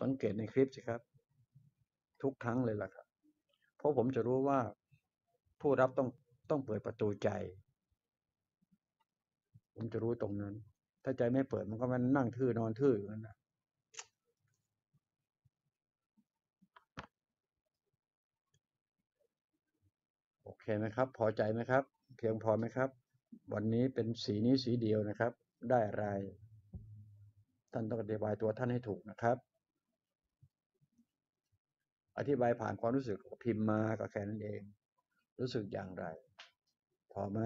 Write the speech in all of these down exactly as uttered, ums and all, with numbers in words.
สังเกตในคลิปสิครับทุกครั้งเลยล่ะครับเพราะผมจะรู้ว่าผู้รับต้องต้องเปิดประตูใจผมจะรู้ตรงนั้นถ้าใจไม่เปิดมันก็มันนั่งทื่อนอนทื่ออยู่นั่นนะโอเคไหมครับพอใจไหมครับเพียงพอไหมครับวันนี้เป็นสีนี้สีเดียวนะครับได้อะไรท่านต้องอธิบายตัวท่านให้ถูกนะครับอธิบายผ่านความรู้สึกพิมพ์มาก็แค่นั้นเองรู้สึกอย่างไรพอไหม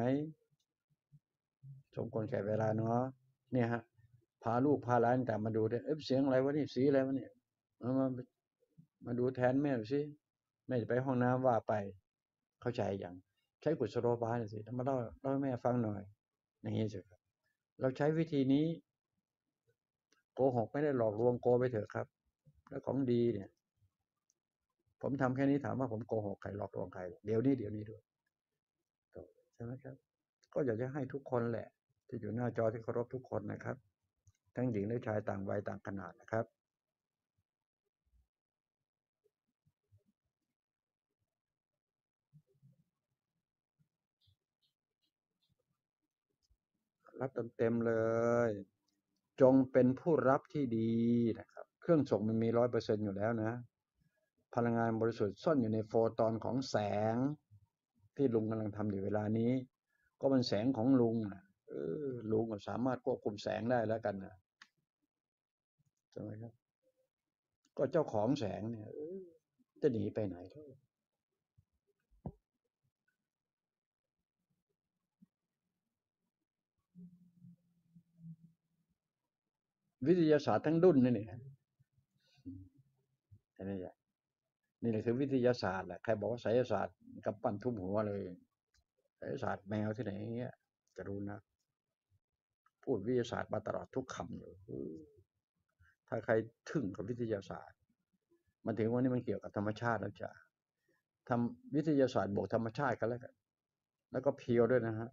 สมควรแก่เวลาเนาะเนี่ยฮะพาลูกพาหลานแต่มาดูเนี่ยเอ๊ะเสียงอะไรวะนี่สีอะไรวะเนี่ยมามาดูแทนแม่สิแม่จะไปห้องน้ำว่าไปเข้าใจอย่างใช้กุศโลบายสิมาเล่าเล่าให้แม่ฟังหน่อยอย่างนี้สิครับเราใช้วิธีนี้โกหกไม่ได้หลอกลวงโกไปเถอะครับแล้วของดีเนี่ยผมทำแค่นี้ถามว่าผมโกหกใครหลอกลวงใครเดี๋ยวนี้เดี๋ยวนี้ด้วยใช่ไหมครับก็อยากจะให้ทุกคนแหละที่อยู่หน้าจอที่เคารพทุกคนนะครับทั้งหญิงและชายต่างวัยต่างขนาดนะครับรับเต็มๆเลยจงเป็นผู้รับที่ดีนะครับเครื่องส่งมันมีร้อยเปอร์เซ็นต์อยู่แล้วนะพลังงานบริสุทธิ์ซ่อนอยู่ในโฟตอนของแสงที่ลุงกำลังทำอยู่เวลานี้ก็เป็นแสงของลุงนะลุงก็สามารถควบคุมแสงได้แล้วกันนะใช่ไหมครับก็เจ้าของแสงเนี่ยจะหนีไปไหนวิทยาศาสตร์ทั้งดุนนี่เนี่ยเห็นไหมจ๊ะนี่คือวิทยาศาสตร์แหละใครบอกว่าไสยศาสตร์กับปั้นทุ่มหัวเลยไสยศาสตร์แมวที่ไหนอย่างเงี้ยจะรู้นะพูดวิทยาศาสตร์มาตลอดทุกคำเลยถ้าใครทึ่งกับวิทยาศาสตร์มาถึงวันนี้มันเกี่ยวกับธรรมชาติแล้วจ้ะทำวิทยาศาสตร์บวกธรรมชาติกันแล้วกันแล้วก็เพียวด้วยนะฮะ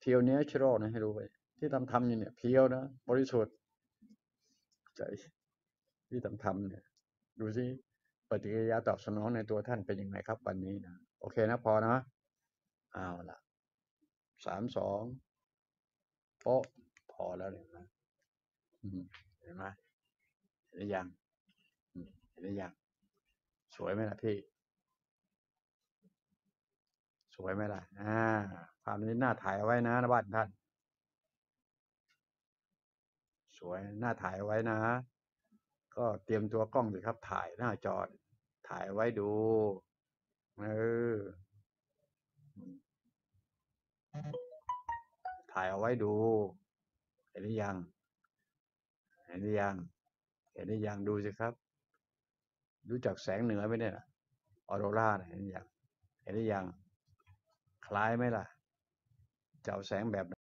เพียวเนเชอรัลนะให้รู้ไว้ที่ทำทำอยู่เนี่ยเพียวนะบริสุทธิ์ใจที่ทำทำเนี่ยดูสิปฏิกิริยาตอบสนองในตัวท่านเป็นยังไงครับวันนี้นะโอเคนะพอนะเอาละสามสองโป๊ะพอแล้วเนี่ยนะเห็นไหมเห็นหรือยังเห็นหรือยังสวยไหมล่ะพี่สวยไหมล่ะอ่าภาพนี้หน้าถ่ายเอาไว้นะบ้านท่านสวยหน้าถ่ายเอาไว้นะก็เตรียมตัวกล้องสิครับถ่ายหน้าจอถ่ายไว้ดูเออถ่ายเอาไว้ดูเห็นหรือยังเห็นหรือยังเห็นหรือยังดูสิครับรู้จักแสงเหนือไหมเนี่ยออโรราเห็นหรือยังเห็นหรือยังคล้ายไหมล่ะจะเอาแสงแบบ